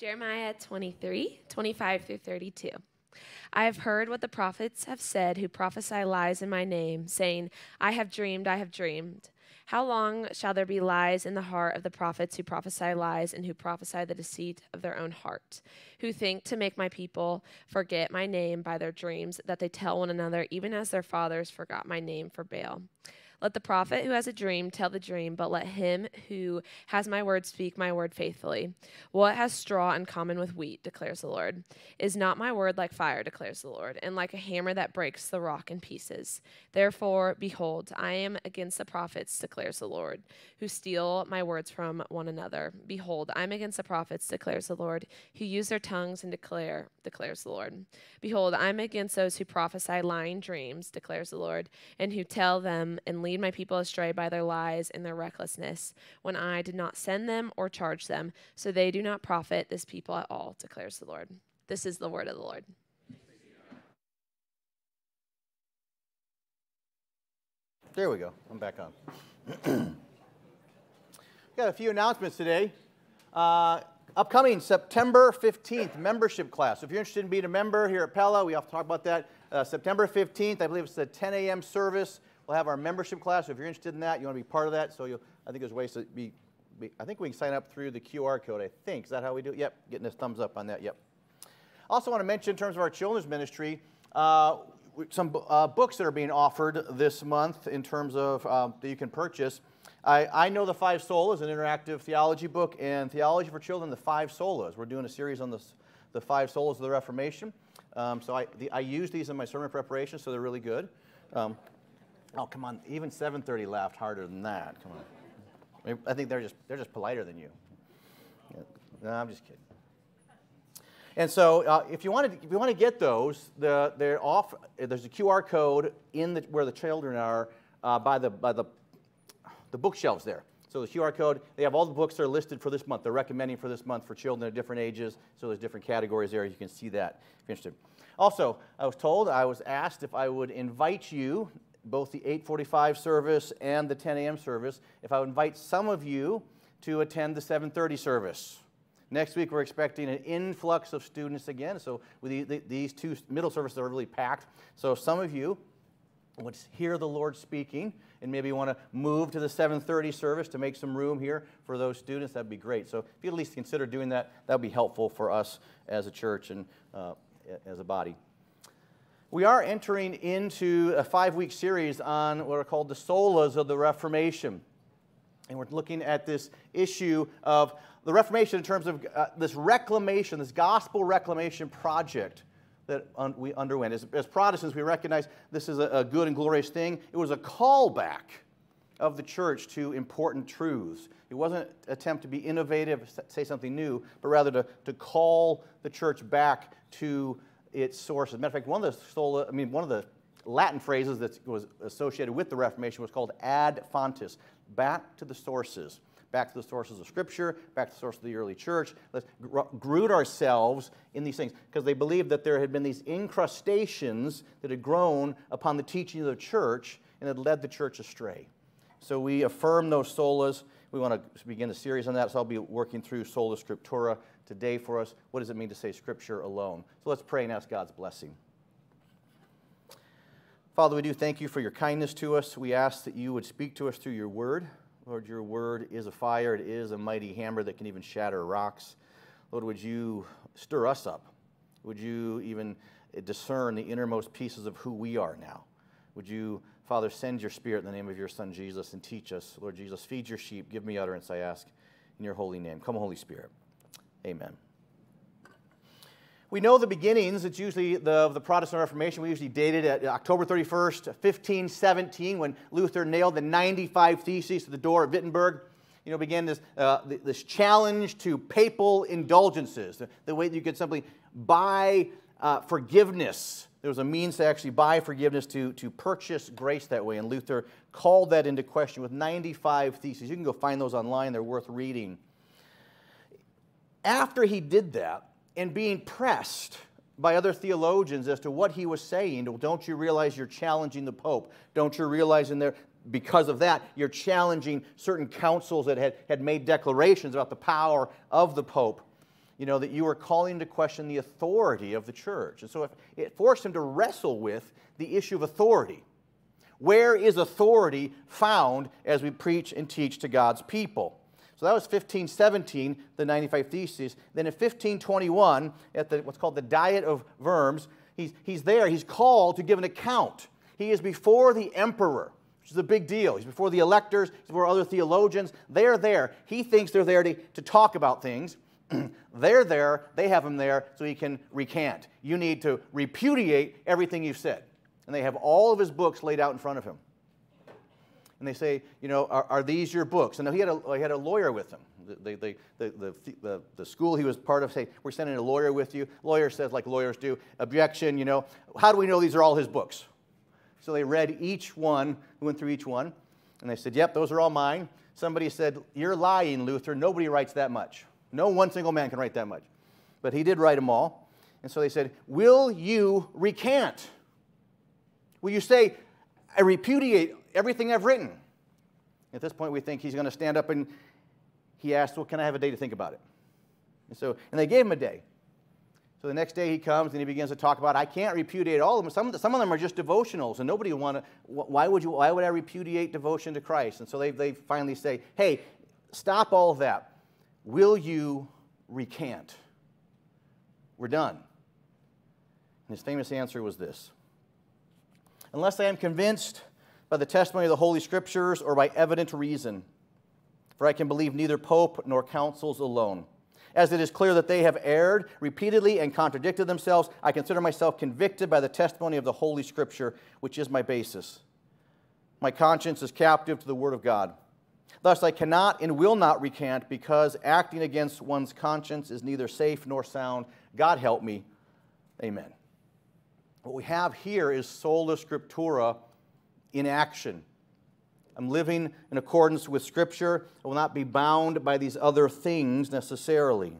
Jeremiah 23, 25 through 32. I have heard what the prophets have said who prophesy lies in my name, saying, I have dreamed, I have dreamed. How long shall there be lies in the heart of the prophets who prophesy lies and who prophesy the deceit of their own heart, who think to make my people forget my name by their dreams that they tell one another, even as their fathers forgot my name for Baal? Let the prophet who has a dream tell the dream, but let him who has my word speak my word faithfully. What has straw in common with wheat, declares the Lord? Is not my word like fire, declares the Lord, and like a hammer that breaks the rock in pieces? Therefore, behold, I am against the prophets, declares the Lord, who steal my words from one another. Behold, I am against the prophets, declares the Lord, who use their tongues and declare, declares the Lord. Behold, I am against those who prophesy lying dreams, declares the Lord, and who tell them and lead my people astray by their lies and their recklessness, when I did not send them or charge them, so they do not profit this people at all, declares the Lord. This is the word of the Lord. There we go. I'm back on. We got a few announcements today. Upcoming September 15th, membership class. If you're interested in being a member here at Pella, we often talk about that. September 15th, I believe it's the 10 a.m. service. We'll have our membership class. So if you're interested in that, you want to be part of that. So you'll, I think there's ways to be, I think we can sign up through the QR code, I think. Is that how we do it? Yep, getting a thumbs up on that, yep. Also want to mention in terms of our children's ministry, some books that are being offered this month in terms of that you can purchase. I Know the Five Solas, an interactive theology book, and Theology for Children, the Five Solas. We're doing a series on the Five Solas of the Reformation. So I use these in my sermon preparation, so they're really good. Oh, come on, even 7:30 laughed harder than that, come on. I think they're just politer than you. No, I'm just kidding. And so if you want to get those, they're off, there's a QR code in the, where the children are by the bookshelves there. So the QR code, they have all the books that are listed for this month. They're recommending for this month for children of different ages, so there's different categories there. You can see that if you're interested. Also, I was asked if I would invite you, both the 8:45 service and the 10 a.m. service, if I would invite some of you to attend the 7:30 service. Next week, we're expecting an influx of students again, so these two middle services are really packed. So some of you would hear the Lord speaking and maybe want to move to the 7:30 service to make some room here for those students. That'd be great. So if you at least consider doing that, that would be helpful for us as a church and as a body. We are entering into a 5-week series on what are called the solas of the Reformation. And we're looking at this issue of the Reformation in terms of this reclamation, this gospel reclamation project that we underwent. As Protestants, we recognize this is a good and glorious thing. It was a callback of the church to important truths. It wasn't an attempt to be innovative, say something new, but rather to call the church back to its sources. As a matter of fact, one of the Latin phrases that was associated with the Reformation was called ad fontes, back to the sources of Scripture, back to the source of the early church. Let's root ourselves in these things, because they believed that there had been these incrustations that had grown upon the teaching of the church and had led the church astray. So we affirm those solas. We want to begin a series on that, so I'll be working through Sola Scriptura today for us. What does it mean to say Scripture alone? So let's pray and ask God's blessing. Father, we do thank you for your kindness to us. We ask that you would speak to us through your word. Lord, your word is a fire. It is a mighty hammer that can even shatter rocks. Lord, would you stir us up? Would you even discern the innermost pieces of who we are now? Would you, Father, send your Spirit in the name of your Son, Jesus, and teach us. Lord Jesus, feed your sheep. Give me utterance, I ask, in your holy name. Come, Holy Spirit. Amen. We know the beginnings. It's usually the Protestant Reformation. We usually date it at October 31st, 1517, when Luther nailed the 95 Theses to the door at Wittenberg. You know, began this challenge to papal indulgences, the way that you could simply buy forgiveness. There was a means to actually buy forgiveness, to purchase grace that way, and Luther called that into question with 95 theses. You can go find those online. They're worth reading. After he did that, and being pressed by other theologians as to what he was saying, don't you realize you're challenging the Pope? Don't you realize because of that, you're challenging certain councils that had made declarations about the power of the Pope? you know, that you were calling into question the authority of the church. And so it forced him to wrestle with the issue of authority. Where is authority found as we preach and teach to God's people? So that was 1517, the 95 Theses. Then in 1521, at what's called the Diet of Worms, he's there. He's called to give an account. He is before the emperor, which is a big deal. He's before the electors. He's before other theologians. They're there. He thinks they're there to talk about things. They're there. They have him there so he can recant. You need to repudiate everything you've said. And they have all of his books laid out in front of him. And they say, you know, are these your books? And he had a lawyer with him. The school he was part of said, we're sending a lawyer with you. Lawyer says, like lawyers do, objection, you know, how do we know these are all his books? So they read each one, went through each one, and they said, yep, those are all mine. Somebody said, you're lying, Luther. Nobody writes that much. No one single man can write that much. But he did write them all. And so they said, will you recant? Will you say, I repudiate everything I've written? At this point, we think he's going to stand up, and he asked, well, can I have a day to think about it? And they gave him a day. So the next day he comes, and he begins to talk about, I can't repudiate all of them. Some of them are just devotionals, and nobody would want to, why would I repudiate devotion to Christ? And so they finally say, hey, stop all of that. Will you recant? We're done. And his famous answer was this: unless I am convinced by the testimony of the Holy Scriptures or by evident reason, for I can believe neither pope nor councils alone. As it is clear that they have erred repeatedly and contradicted themselves, I consider myself convicted by the testimony of the Holy Scripture, which is my basis. My conscience is captive to the Word of God. Thus I cannot and will not recant, because acting against one's conscience is neither safe nor sound. God help me. Amen. What we have here is Sola Scriptura in action. I'm living in accordance with Scripture. I will not be bound by these other things necessarily.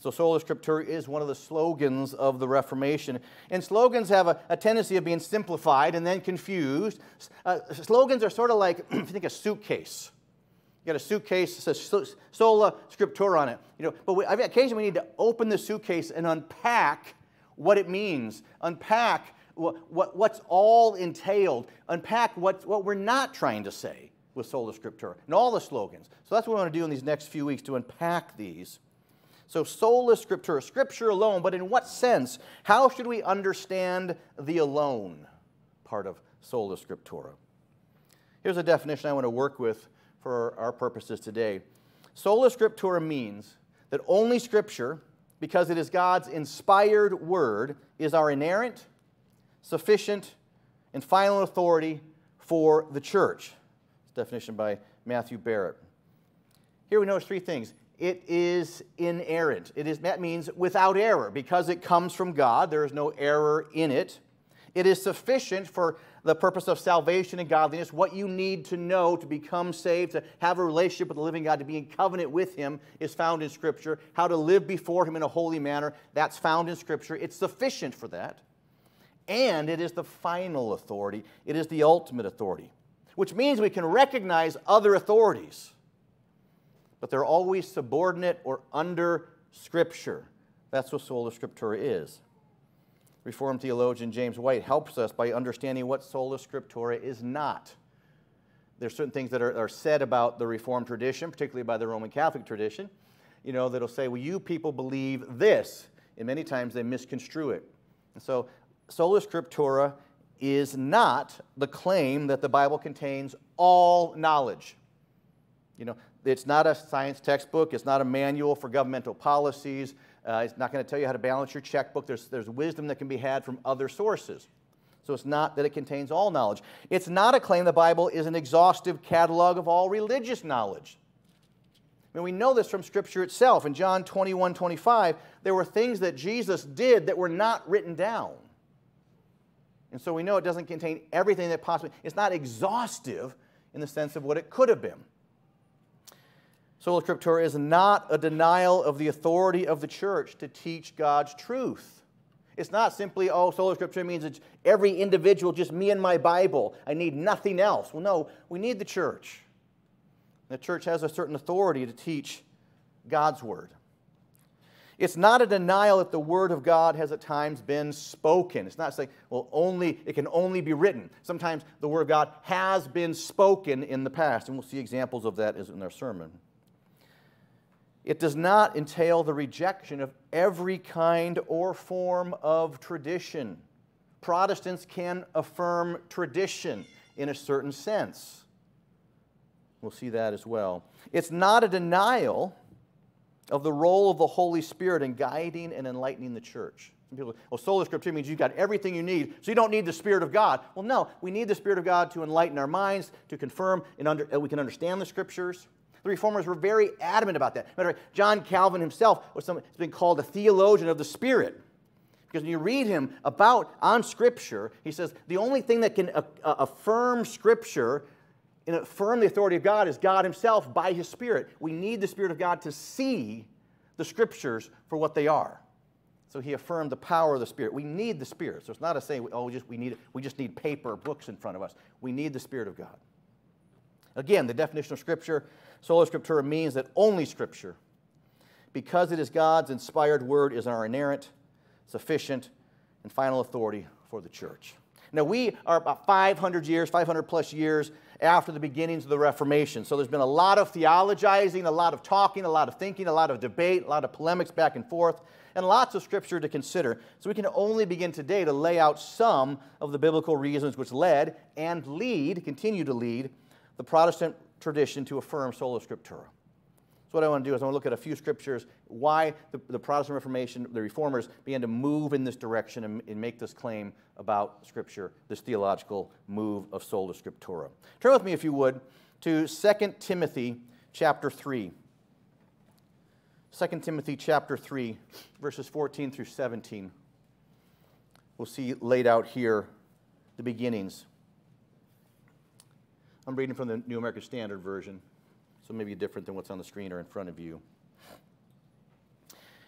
So Sola Scriptura is one of the slogans of the Reformation. And slogans have a tendency of being simplified and then confused. Slogans are sort of like, if you think, a suitcase. You got a suitcase that says Sola Scriptura on it. You know, but occasionally we need to open the suitcase and unpack what it means, unpack what's all entailed, unpack what we're not trying to say with Sola Scriptura and all the slogans. So that's what we want to do in these next few weeks, to unpack these. So Sola Scriptura, Scripture alone, but in what sense? How should we understand the alone part of Sola Scriptura? Here's a definition I want to work with for our purposes today. Sola Scriptura means that only Scripture, because it is God's inspired word, is our inerrant, sufficient, and final authority for the church. This definition by Matthew Barrett. Here we notice three things. It is inerrant. That means without error. Because it comes from God, there is no error in it. It is sufficient for the purpose of salvation and godliness, what you need to know to become saved, to have a relationship with the living God, to be in covenant with Him, is found in Scripture. How to live before Him in a holy manner, that's found in Scripture. It's sufficient for that. And it is the final authority. It is the ultimate authority, which means we can recognize other authorities, but they're always subordinate or under Scripture. That's what Sola Scriptura is. Reformed theologian James White helps us by understanding what Sola Scriptura is not. There's certain things that are said about the Reformed tradition, particularly by the Roman Catholic tradition, you know, that'll say, well, you people believe this, and many times they misconstrue it. And so Sola Scriptura is not the claim that the Bible contains all knowledge. You know, it's not a science textbook. It's not a manual for governmental policies. It's not going to tell you how to balance your checkbook. There's wisdom that can be had from other sources. So it's not that it contains all knowledge. It's not a claim the Bible is an exhaustive catalog of all religious knowledge. I mean, we know this from Scripture itself. In John 21:25, there were things that Jesus did that were not written down. And so we know it doesn't contain everything that possibly... It's not exhaustive in the sense of what it could have been. Sola Scriptura is not a denial of the authority of the church to teach God's truth. It's not simply, oh, Sola Scriptura means it's every individual, just me and my Bible. I need nothing else. Well, no, we need the church. The church has a certain authority to teach God's word. It's not a denial that the Word of God has at times been spoken. It's not saying, well, it can only be written. Sometimes the Word of God has been spoken in the past, and we'll see examples of that in our sermon. It does not entail the rejection of every kind or form of tradition. Protestants can affirm tradition in a certain sense. We'll see that as well. It's not a denial of the role of the Holy Spirit in guiding and enlightening the church. Some people say, well, Sola Scriptura means you've got everything you need, so you don't need the Spirit of God. Well, no, we need the Spirit of God to enlighten our minds, to confirm, and we can understand the Scriptures. The Reformers were very adamant about that. Matter of fact, John Calvin himself has been called a theologian of the Spirit. Because when you read him on Scripture, he says the only thing that can affirm Scripture and affirm the authority of God is God Himself by His Spirit. We need the Spirit of God to see the Scriptures for what they are. So he affirmed the power of the Spirit. We need the Spirit. So it's not a saying, oh, we just need paper or books in front of us. We need the Spirit of God. Again, the definition of Scripture, Sola Scriptura, means that only Scripture, because it is God's inspired word, is our inerrant, sufficient, and final authority for the church. Now, we are about 500 plus years after the beginnings of the Reformation. So there's been a lot of theologizing, a lot of talking, a lot of thinking, a lot of debate, a lot of polemics back and forth, and lots of Scripture to consider. So we can only begin today to lay out some of the biblical reasons which led and continue to lead the Protestant tradition to affirm Sola Scriptura. So what I want to do is I want to look at a few Scriptures, why the Protestant Reformation, the Reformers, began to move in this direction and make this claim about Scripture, this theological move of Sola Scriptura. Turn with me, if you would, to 2 Timothy chapter 3. 2 Timothy chapter 3, verses 14 through 17. We'll see laid out here the beginnings. I'm reading from the New American Standard Version. So maybe different than what's on the screen or in front of you.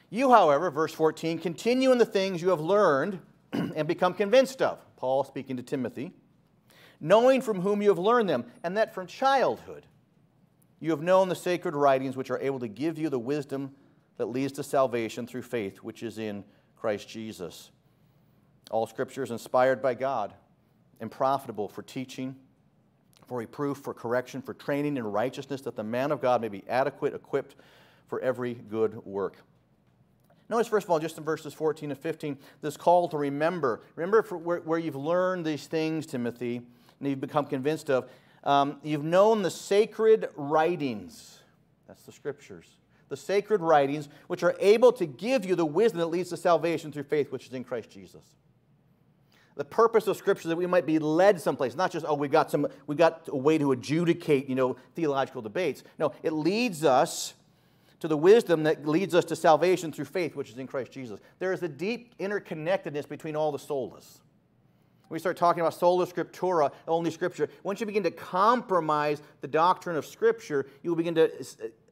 You, however, verse 14, continue in the things you have learned and become convinced of. Paul speaking to Timothy. Knowing from whom you have learned them, and that from childhood you have known the sacred writings which are able to give you the wisdom that leads to salvation through faith, which is in Christ Jesus. All Scripture is inspired by God and profitable for teaching, for reproof, for correction, for training in righteousness, that the man of God may be adequate, equipped for every good work. Notice, first of all, just in verses 14 and 15, this call to remember. Remember where you've learned these things, Timothy, and you've become convinced of. You've known the sacred writings. That's the Scriptures. The sacred writings, which are able to give you the wisdom that leads to salvation through faith, which is in Christ Jesus. The purpose of Scripture, that we might be led someplace, not just, oh, we got a way to adjudicate, theological debates. No, it leads us to the wisdom that leads us to salvation through faith, which is in Christ Jesus. There is a deep interconnectedness between all the solas. When we start talking about Sola Scriptura, only Scripture, once you begin to compromise the doctrine of Scripture, you will begin to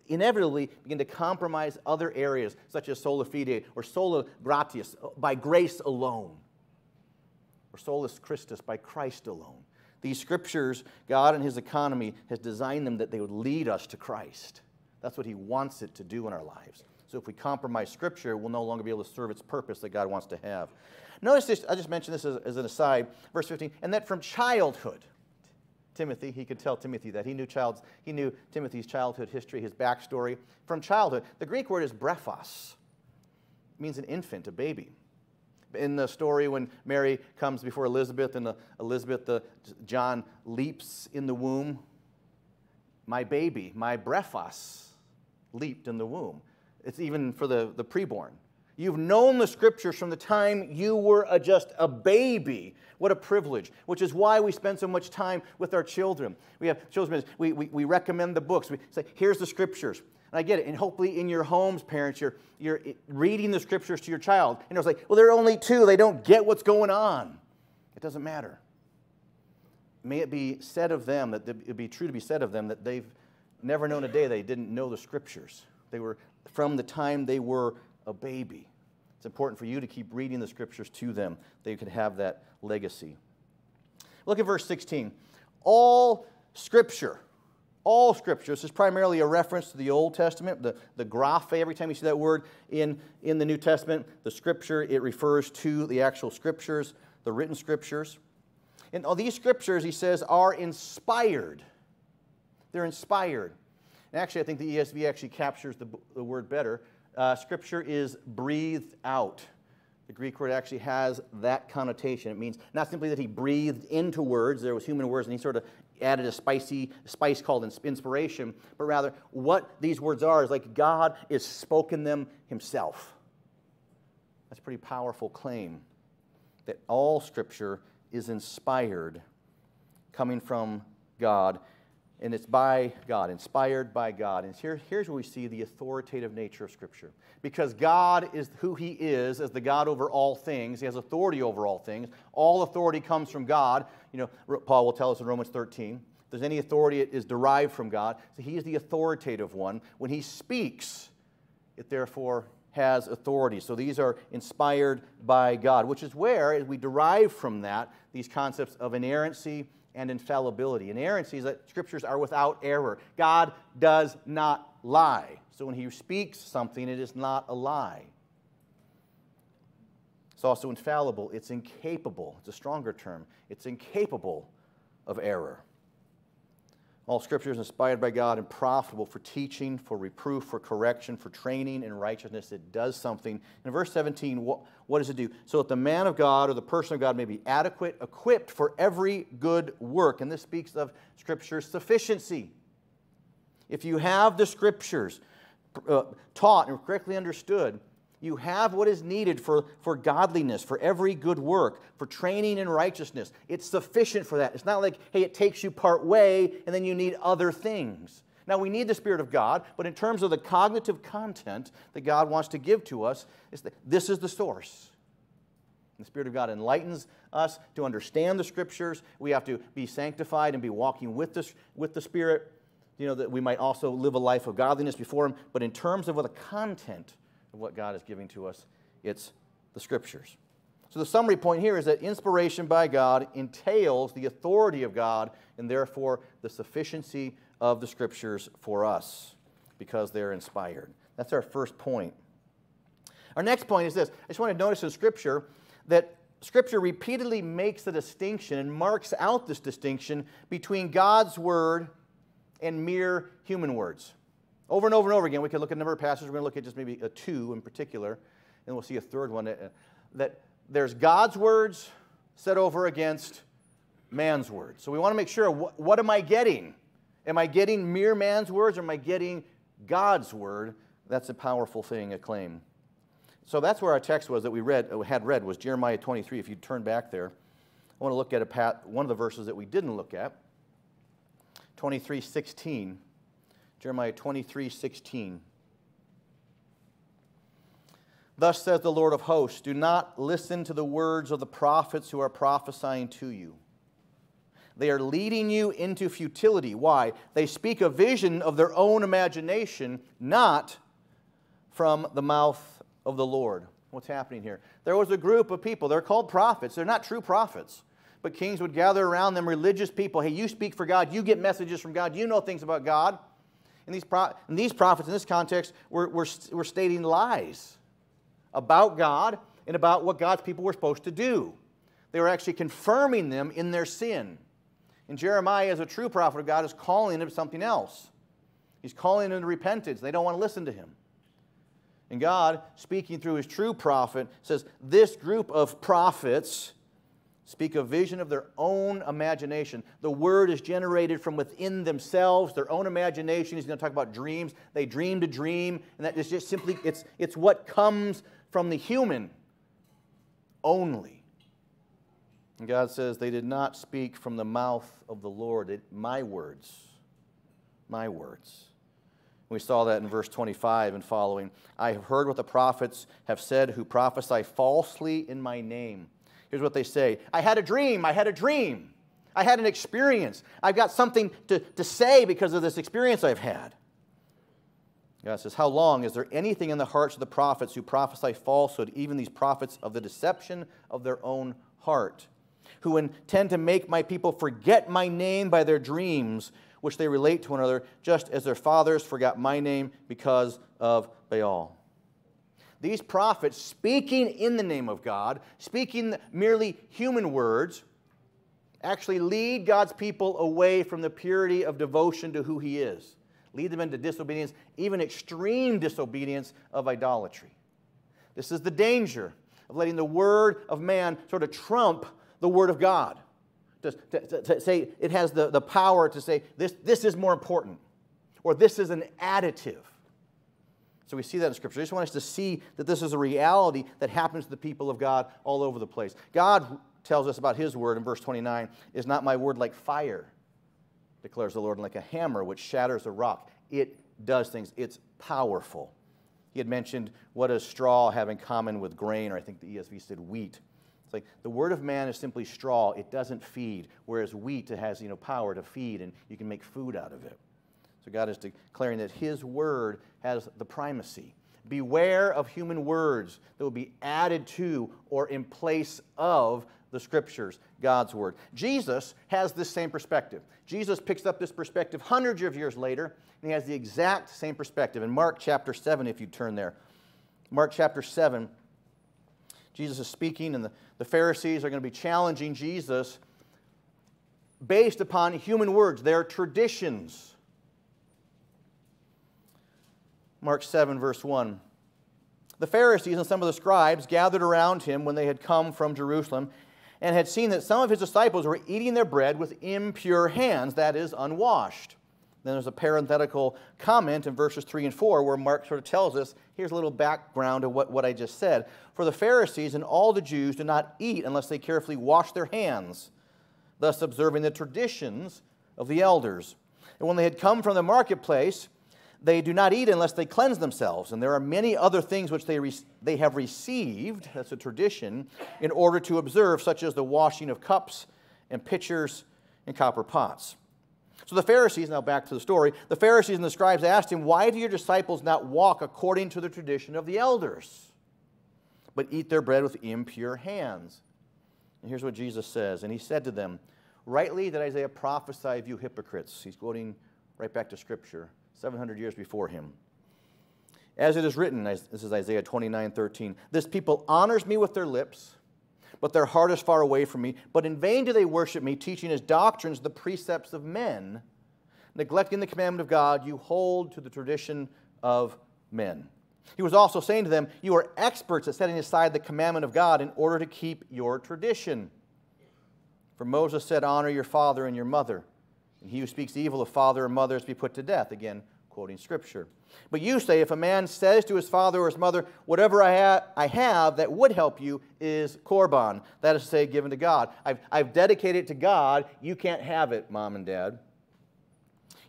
inevitably begin to compromise other areas, such as sola fide or sola gratia, by grace alone. Or solus Christus, by Christ alone. These Scriptures, God and His economy has designed them that they would lead us to Christ. That's what He wants it to do in our lives. So if we compromise Scripture, we'll no longer be able to serve its purpose that God wants to have. Notice this, I just mentioned this as an aside, verse 15, and that from childhood. Timothy, he could tell Timothy that. He knew Timothy's childhood history, his backstory. From childhood, the Greek word is brephos. It means an infant, a baby. In the story when Mary comes before Elizabeth and John leaps in the womb, my baby, my brephos, leaped in the womb. It's even for the preborn. You've known the Scriptures from the time you were just a baby. What a privilege, which is why we spend so much time with our children. We have children, we recommend the books. We say, here's the Scriptures. And I get it, and hopefully in your homes, parents, you're reading the Scriptures to your child. And it's like, well, there are only two. They don't get what's going on. It doesn't matter. May it be said of them, that they've never known a day they didn't know the Scriptures. They were, from the time they were a baby. It's important for you to keep reading the Scriptures to them. They could have that legacy. Look at verse 16. All Scripture all Scripture. This is primarily a reference to the Old Testament, the graphe. Every time you see that word in the New Testament, the Scripture, it refers to the actual Scriptures, the written Scriptures. And all these Scriptures, he says, are inspired. They're inspired. And actually, I think the ESV actually captures the word better. Scripture is breathed out. The Greek word actually has that connotation. It means not simply that he breathed into words, there was human words, and he sort of added a spice called inspiration, but rather what these words are is like God has spoken them himself. That's a pretty powerful claim, that all Scripture is inspired, coming from God, and it's by God, inspired by God. And here's where we see the authoritative nature of Scripture. Because God is who He is, as the God over all things. He has authority over all things. All authority comes from God. You know, Paul will tell us in Romans 13, if there's any authority, it is derived from God. So He is the authoritative one. When He speaks, it therefore has authority. So these are inspired by God, which is where, as we derive from that, these concepts of inerrancy and infallibility. Inerrancy is that Scriptures are without error. God does not lie. So when He speaks something, it is not a lie. It's also infallible. It's incapable. It's a stronger term. It's incapable of error. All Scripture is inspired by God and profitable for teaching, for reproof, for correction, for training in righteousness. It does something. In verse 17, what does it do? So that the man of God or the person of God may be adequate, equipped for every good work. And this speaks of Scripture's sufficiency. If you have the Scriptures taught and correctly understood, you have what is needed for godliness, for every good work, for training in righteousness. It's sufficient for that. It's not like, hey, it takes you part way and then you need other things. Now, we need the Spirit of God, but in terms of the cognitive content that God wants to give to us, this is the source. The Spirit of God enlightens us to understand the Scriptures. We have to be sanctified and be walking with the Spirit, you know, that we might also live a life of godliness before Him. But in terms of what the content of what God is giving to us, it's the Scriptures. So the summary point here is that inspiration by God entails the authority of God and therefore the sufficiency of the Scriptures for us because they're inspired. That's our first point. Our next point is this. I just want to notice in Scripture that Scripture repeatedly makes the distinction and marks out this distinction between God's Word and mere human words. Over and over and over again, we could look at a number of passages. We're going to look at just maybe two in particular, and we'll see a third one. That there's God's words set over against man's words. So we want to make sure, what am I getting? Am I getting mere man's words, or am I getting God's word? That's a powerful thing, a claim. So that's where our text was that we had read was Jeremiah 23. If you turn back there, I want to look at one of the verses that we didn't look at, 23:16. Jeremiah 23:16. Thus says the Lord of hosts, do not listen to the words of the prophets who are prophesying to you. They are leading you into futility. Why? They speak a vision of their own imagination, not from the mouth of the Lord. What's happening here? There was a group of people. They're called prophets. They're not true prophets. But kings would gather around them, religious people. Hey, you speak for God. You get messages from God. You know things about God. And these prophets in this context were stating lies about God and about what God's people were supposed to do. They were actually confirming them in their sin. And Jeremiah, as a true prophet of God, is calling them something else. He's calling them to repentance. They don't want to listen to him. And God, speaking through his true prophet, says, this group of prophets speak a vision of their own imagination. The word is generated from within themselves, their own imagination. He's going to talk about dreams. They dreamed a dream, and that is just simply, it's what comes from the human only. And God says, they did not speak from the mouth of the Lord. My words, my words. We saw that in verse 25 and following. I have heard what the prophets have said who prophesy falsely in my name. Here's what they say. I had a dream. I had a dream. I had an experience. I've got something to say because of this experience I've had. God says, how long is there anything in the hearts of the prophets who prophesy falsehood, even these prophets of the deception of their own heart, who intend to make my people forget my name by their dreams, which they relate to one another, just as their fathers forgot my name because of Baal. These prophets, speaking in the name of God, speaking merely human words, actually lead God's people away from the purity of devotion to who He is. Lead them into disobedience, even extreme disobedience of idolatry. This is the danger of letting the word of man sort of trump the word of God. To say it has the power to say this is more important, or this is an additive. So we see that in Scripture. I just want us to see that this is a reality that happens to the people of God all over the place. God tells us about His word in verse 29, "Is not my word like fire, declares the Lord, and like a hammer which shatters a rock." It does things. It's powerful. He had mentioned, what does straw have in common with grain? Or I think the ESV said wheat. It's like the word of man is simply straw. It doesn't feed, whereas wheat has power to feed, and you can make food out of it. So God is declaring that His word has the primacy. Beware of human words that will be added to or in place of the Scriptures, God's word. Jesus has this same perspective. Jesus picks up this perspective hundreds of years later, and He has the exact same perspective. In Mark chapter 7, if you turn there. Mark chapter 7, Jesus is speaking, and the Pharisees are going to be challenging Jesus based upon human words, their traditions. Mark 7, verse 1. The Pharisees and some of the scribes gathered around Him when they had come from Jerusalem and had seen that some of His disciples were eating their bread with impure hands, that is, unwashed. Then there's a parenthetical comment in verses 3 and 4 where Mark sort of tells us, here's a little background of what I just said. For the Pharisees and all the Jews do not eat unless they carefully wash their hands, thus observing the traditions of the elders. And when they had come from the marketplace, they do not eat unless they cleanse themselves, and there are many other things which they have received, that's a tradition, in order to observe, such as the washing of cups and pitchers and copper pots. So the Pharisees, now back to the story, the Pharisees and the scribes asked Him, "Why do your disciples not walk according to the tradition of the elders, but eat their bread with impure hands?" And here's what Jesus says, "And He said to them, rightly did Isaiah prophesy of you hypocrites." He's quoting right back to Scripture, 700 years before Him. "As it is written," this is Isaiah 29:13, "this people honors me with their lips, but their heart is far away from me. But in vain do they worship me, teaching as doctrines the precepts of men. Neglecting the commandment of God, you hold to the tradition of men." He was also saying to them, "You are experts at setting aside the commandment of God in order to keep your tradition. For Moses said, honor your father and your mother. And he who speaks evil of father or mother is to be put to death." Again, quoting Scripture. "But you say, if a man says to his father or his mother, whatever I have that would help you is korban." That is to say, given to God. I've dedicated it to God. You can't have it, mom and dad.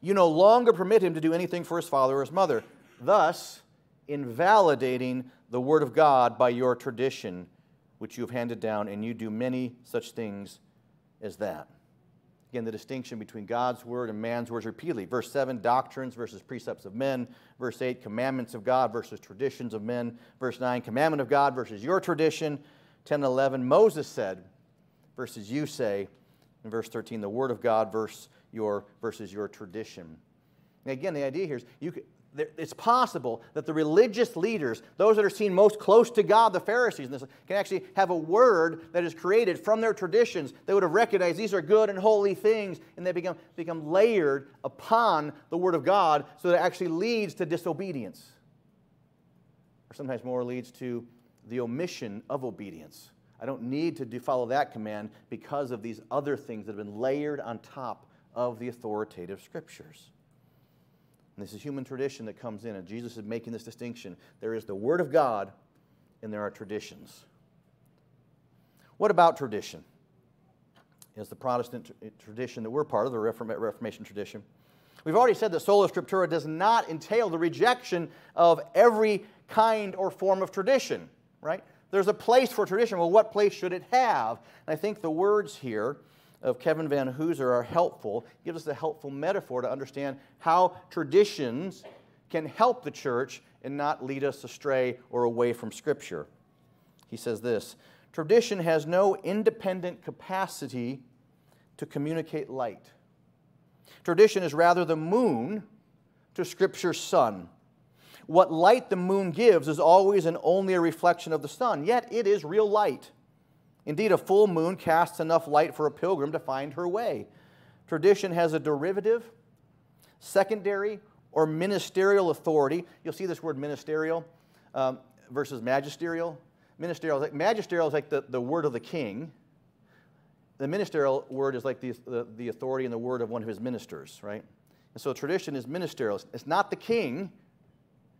"You no longer permit him to do anything for his father or his mother, thus invalidating the word of God by your tradition, which you have handed down, and you do many such things as that." Again, the distinction between God's word and man's words repeatedly. Verse 7, doctrines versus precepts of men. Verse 8, commandments of God versus traditions of men. Verse 9, commandment of God versus your tradition. 10 and 11, Moses said versus you say. And verse 13, the word of God versus your tradition. And again, the idea here is it's possible that the religious leaders, those that are seen most close to God, the Pharisees, and this, can actually have a word that is created from their traditions. They would have recognized these are good and holy things, and they become layered upon the word of God, so that it actually leads to disobedience. Or sometimes more leads to the omission of obedience. I don't need to follow that command because of these other things that have been layered on top of the authoritative Scriptures. And this is human tradition that comes in, and Jesus is making this distinction. There is the word of God, and there are traditions. What about tradition? Is the Protestant tradition that we're part of, the Reformation tradition. We've already said that Sola Scriptura does not entail the rejection of every kind or form of tradition, right? There's a place for tradition. Well, what place should it have? And I think the words here of Kevin Vanhoozer are helpful, gives us a helpful metaphor to understand how traditions can help the church and not lead us astray or away from Scripture. He says this, "Tradition has no independent capacity to communicate light. Tradition is rather the moon to Scripture's sun. What light the moon gives is always and only a reflection of the sun, yet it is real light. Indeed, a full moon casts enough light for a pilgrim to find her way. Tradition has a derivative, secondary, or ministerial authority. You'll see this word ministerial versus magisterial. Magisterial is like the word of the king. The ministerial word is like the authority and the word of one of his ministers, right? And so tradition is ministerial. It's not the king.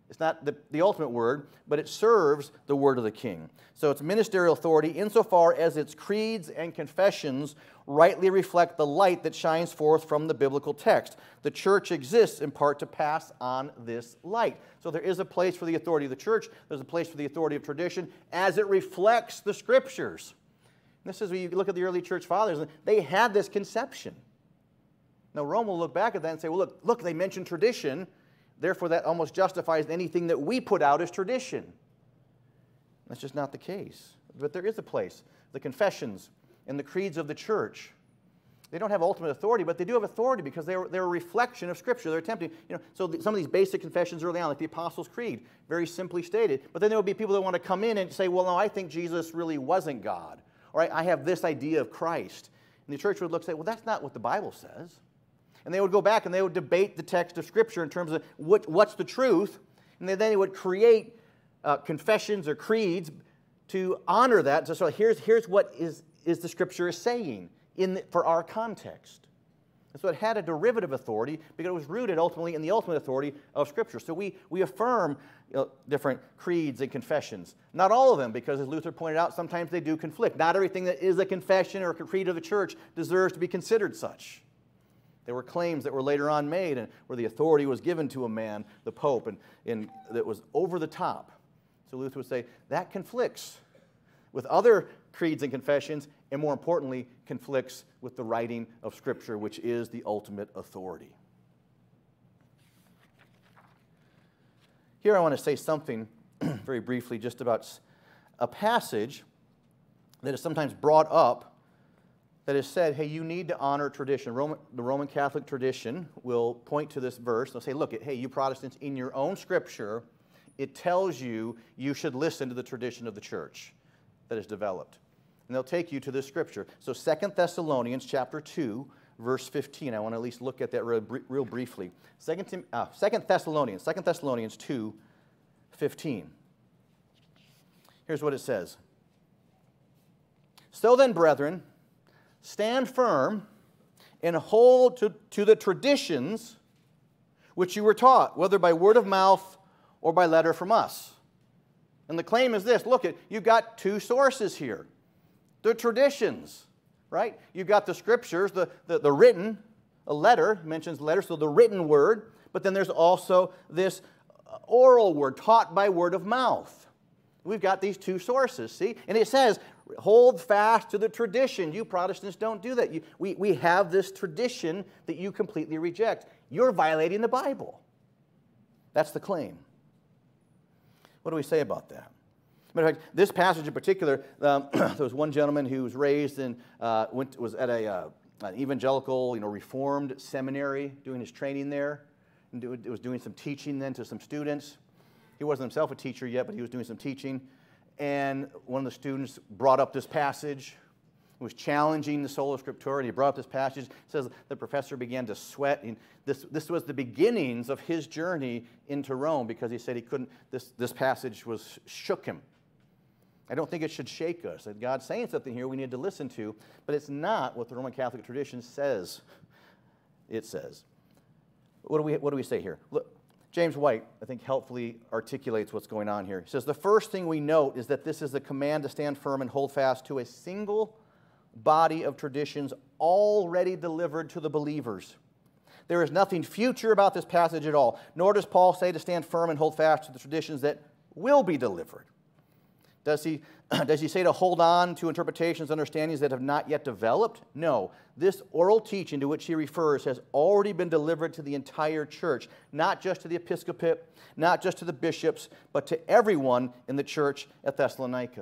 It's not the ultimate word, but it serves the word of the king. So it's ministerial authority insofar as its creeds and confessions rightly reflect the light that shines forth from the biblical text. The church exists in part to pass on this light. So there is a place for the authority of the church. There's a place for the authority of tradition as it reflects the Scriptures. And this is when you look at the early church fathers. They had this conception. Now Rome will look back at that and say, well, look, they mentioned tradition. Therefore, that almost justifies anything that we put out as tradition. That's just not the case. But there is a place. The confessions and the creeds of the church, they don't have ultimate authority, but they do have authority because they're a reflection of Scripture. They're attempting, so some of these basic confessions early on, like the Apostles' Creed, very simply stated. But then there will be people that want to come in and say, well, no, I think Jesus really wasn't God. Or I have this idea of Christ. And the church would look and say, well, that's not what the Bible says. And they would go back and they would debate the text of Scripture in terms of what's the truth. And then they would create confessions or creeds to honor that. So here's what is the Scripture is saying for our context. And so it had a derivative authority because it was rooted ultimately in the ultimate authority of Scripture. So we affirm different creeds and confessions. Not all of them, because as Luther pointed out, sometimes they do conflict. Not everything that is a confession or a creed of the church deserves to be considered such. There were claims that were later on made and where the authority was given to a man, the Pope, and that was over the top. So Luther would say, that conflicts with other creeds and confessions, and more importantly, conflicts with the writing of Scripture, which is the ultimate authority. Here I want to say something very briefly just about a passage that is sometimes brought up that has said, hey, you need to honor tradition. The Roman Catholic tradition will point to this verse. They'll say, look, hey, you Protestants, in your own Scripture, it tells you you should listen to the tradition of the church that is developed. And they'll take you to this Scripture. So 2 Thessalonians chapter 2, verse 15. I want to at least look at that real briefly. 2 Thessalonians 2, 15. Here's what it says. So then, brethren, stand firm and hold to the traditions which you were taught, whether by word of mouth or by letter from us. And the claim is this. Look, you've got two sources here. The traditions, right? You've got the Scriptures, the written, a letter, mentions letter, so the written word. But then there's also this oral word, taught by word of mouth. We've got these two sources, see? And it says, hold fast to the tradition. You Protestants don't do that. We have this tradition that you completely reject. You're violating the Bible. That's the claim. What do we say about that? Matter of fact, this passage in particular, there was one gentleman who was raised in, was at an evangelical, reformed seminary, doing his training there, and was doing some teaching then to some students. He wasn't himself a teacher yet, but he was doing some teaching. And one of the students brought up this passage. It was challenging the Sola Scriptura, and he brought up this passage. It says the professor began to sweat. And this was the beginnings of his journey into Rome because he said he couldn't, this passage shook him. I don't think it should shake us. That God's saying something here we need to listen to, but it's not what the Roman Catholic tradition says. It says. What do we say here? Look. James White, I think, helpfully articulates what's going on here. He says, the first thing we note is that this is the command to stand firm and hold fast to a single body of traditions already delivered to the believers. There is nothing future about this passage at all, nor does Paul say to stand firm and hold fast to the traditions that will be delivered. Does he say to hold on to interpretations, understandings that have not yet developed? No. This oral teaching to which he refers has already been delivered to the entire church, not just to the episcopate, not just to the bishops, but to everyone in the church at Thessalonica.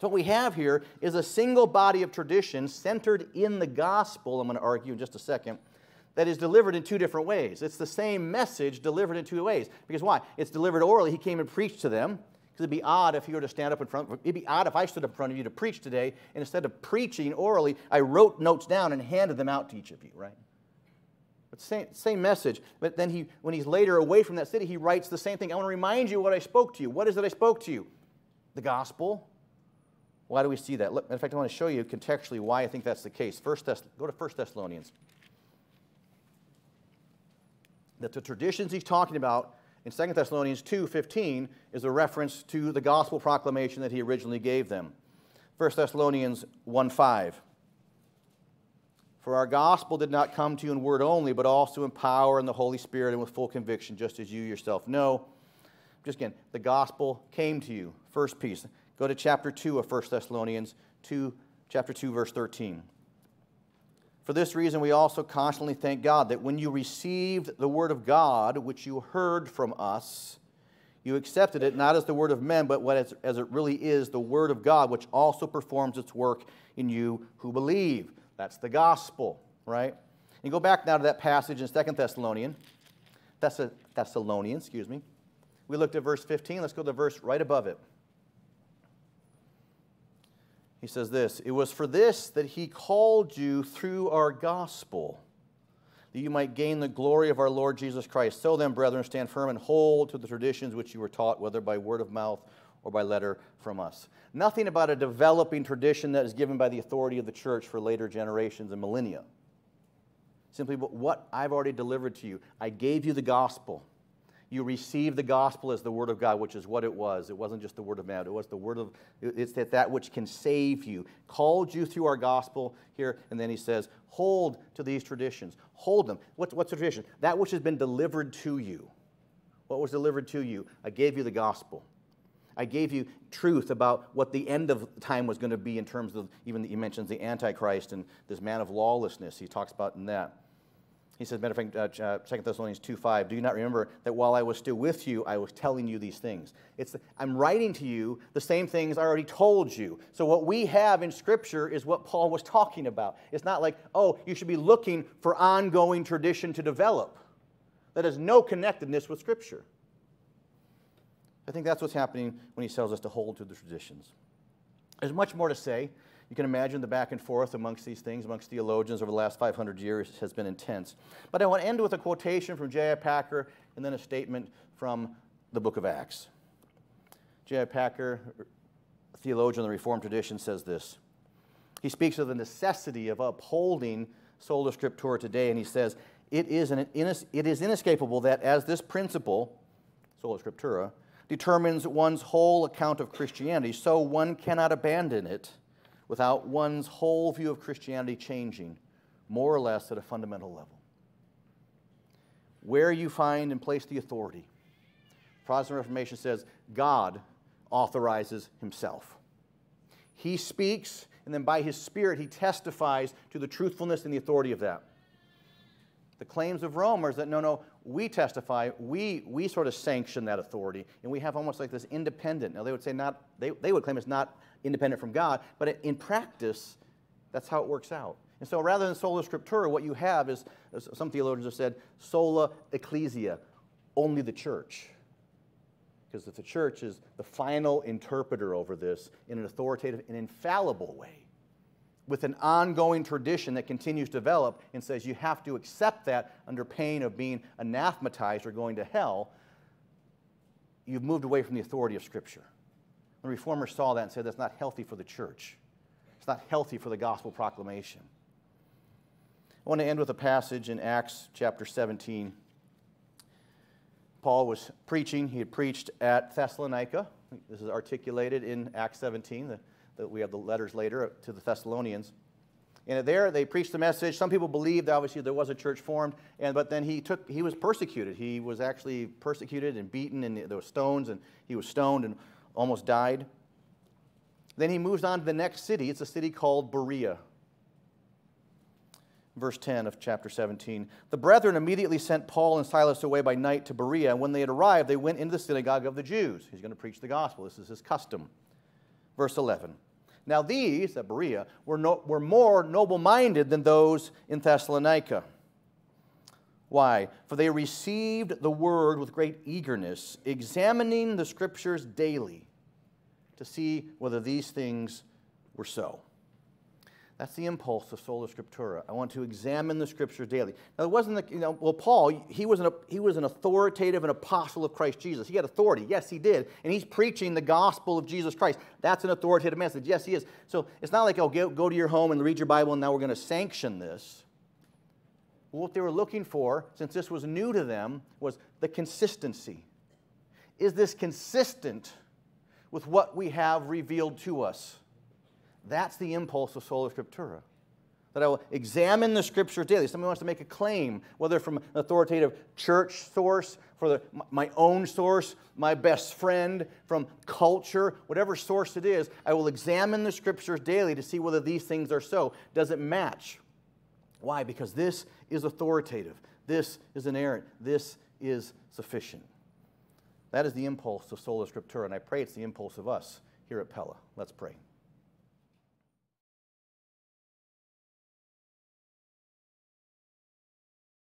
So what we have here is a single body of tradition centered in the gospel, I'm going to argue in just a second, that is delivered in two different ways. It's the same message delivered in two ways. Because why? It's delivered orally. He came and preached to them. Because it'd be odd if he were to stand up in front. It'd be odd if I stood up in front of you to preach today, and instead of preaching orally, I wrote notes down and handed them out to each of you, right? But same message. But then he, when he's later away from that city, he writes the same thing. I want to remind you what I spoke to you. What is it I spoke to you? The gospel. Why do we see that? In fact, I want to show you contextually why I think that's the case. Go to 1 Thessalonians. That the traditions he's talking about in 2 Thessalonians 2:15 is a reference to the gospel proclamation that he originally gave them. 1 Thessalonians 1:5. For our gospel did not come to you in word only, but also in power and the Holy Spirit and with full conviction, just as you yourself know. Just again, the gospel came to you. First piece. Go to chapter 2 of 1 Thessalonians, chapter 2, verse 13. For this reason we also constantly thank God that when you received the word of God, which you heard from us, you accepted it not as the word of men, but as it really is, the word of God, which also performs its work in you who believe. That's the gospel, right? And go back now to that passage in 2 Thessalonians. Thessalonians. We looked at verse 15. Let's go to the verse right above it. He says this, it was for this that he called you through our gospel, that you might gain the glory of our Lord Jesus Christ. So then, brethren, stand firm and hold to the traditions which you were taught, whether by word of mouth or by letter from us. Nothing about a developing tradition that is given by the authority of the church for later generations and millennia. Simply what I've already delivered to you. I gave you the gospel. You received the gospel as the word of God, which is what it was. It wasn't just the word of man. It was the word of, it's that which can save you. Called you through our gospel here. And then he says, hold to these traditions. Hold them. What's the tradition? That which has been delivered to you. What was delivered to you? I gave you the gospel. I gave you truth about what the end of time was going to be in terms of, even he mentions the Antichrist and this man of lawlessness he talks about in that. He says, matter of fact, 2 Thessalonians 2:5, do you not remember that while I was still with you, I was telling you these things? I'm writing to you the same things I already told you. So what we have in Scripture is what Paul was talking about. It's not like, oh, you should be looking for ongoing tradition to develop. That has no connectedness with Scripture. I think that's what's happening when he tells us to hold to the traditions. There's much more to say. You can imagine the back and forth amongst these things, amongst theologians over the last 500 years has been intense. But I want to end with a quotation from J.I. Packer and then a statement from the book of Acts. J.I. Packer, a theologian of the Reformed tradition, says this. He speaks of the necessity of upholding Sola Scriptura today, and he says, it is inescapable that as this principle, Sola Scriptura, determines one's whole account of Christianity, so one cannot abandon it without one's whole view of Christianity changing, more or less at a fundamental level. Where you find and place the authority, Protestant Reformation says God authorizes himself. He speaks, and then by his Spirit he testifies to the truthfulness and the authority of that. The claims of Rome are that, no, we testify, we sort of sanction that authority, and we have almost like this independent. Now, they would say not, they would claim it's not independent from God, but in practice, that's how it works out. And so rather than sola scriptura, what you have is, as some theologians have said, sola ecclesia, only the church. Because the church is the final interpreter over this in an authoritative and infallible way, with an ongoing tradition that continues to develop and says you have to accept that under pain of being anathematized or going to hell. You've moved away from the authority of Scripture. The Reformers saw that and said that's not healthy for the church. It's not healthy for the gospel proclamation. I want to end with a passage in Acts chapter 17. Paul was preaching. He had preached at Thessalonica. This is articulated in Acts 17. We have the letters later to the Thessalonians. And there they preached the message. Some people believed, obviously, there was a church formed, but then he was persecuted. He was actually persecuted and beaten, and there were stones, and he was stoned, and almost died. Then he moves on to the next city. It's a city called Berea. Verse 10 of chapter 17. The brethren immediately sent Paul and Silas away by night to Berea, and when they had arrived, they went into the synagogue of the Jews. He's going to preach the gospel. This is his custom. Verse 11. Now these at Berea were more noble-minded than those in Thessalonica, Why? For they received the word with great eagerness, examining the scriptures daily to see whether these things were so. That's the impulse of Sola Scriptura. I want to examine the scriptures daily. Now, it wasn't the, well, Paul, he was an authoritative and apostle of Christ Jesus. He had authority. Yes, he did. And he's preaching the gospel of Jesus Christ. That's an authoritative message. Yes, he is. So it's not like, oh, go to your home and read your Bible and now we're going to sanction this. Well, what they were looking for, since this was new to them, was the consistency. Is this consistent with what we have revealed to us? That's the impulse of Sola Scriptura, that I will examine the Scripture daily. Somebody wants to make a claim, whether from an authoritative church source, my own source, my best friend, from culture, whatever source it is, I will examine the Scriptures daily to see whether these things are so. Does it match? Why? Because this is authoritative. This is inerrant. This is sufficient. That is the impulse of Sola Scriptura, and I pray it's the impulse of us here at Pella. Let's pray.